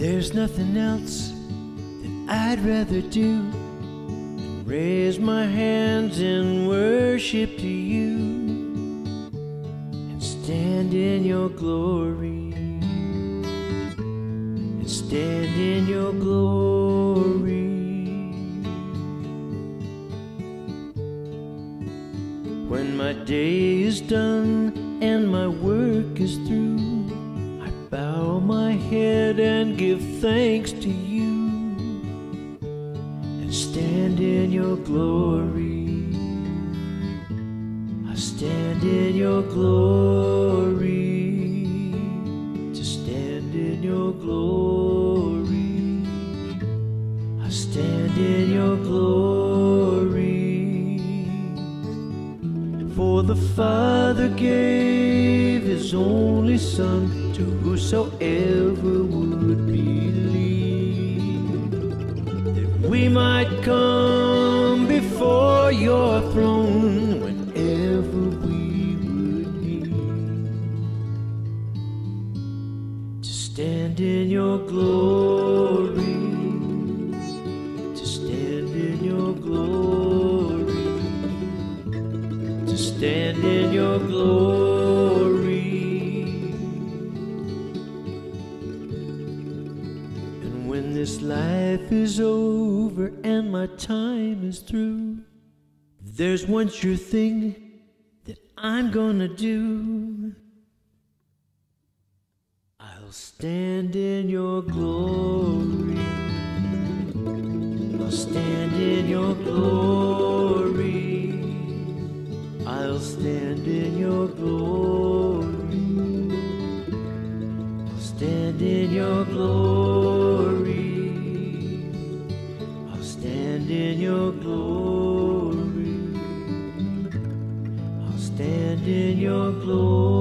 There's nothing else that I'd rather do than raise my hands in worship to you and stand in your glory, and stand in your glory. When my day is done and my work is through, I bow my head and give thanks to you and stand in your glory. I stand in your glory, to stand in your glory. I stand in your glory. For the Father gave his only Son to whosoever would believe, that we might come before your throne whenever we would need, to stand in your glory, to stand in your glory. Stand in your glory. And when this life is over and my time is through, there's one sure thing that I'm gonna do. I'll stand in your glory. I'll stand in your glory. I'll stand in your glory. I'll stand in your glory. I'll stand in your glory. I'll stand in your glory.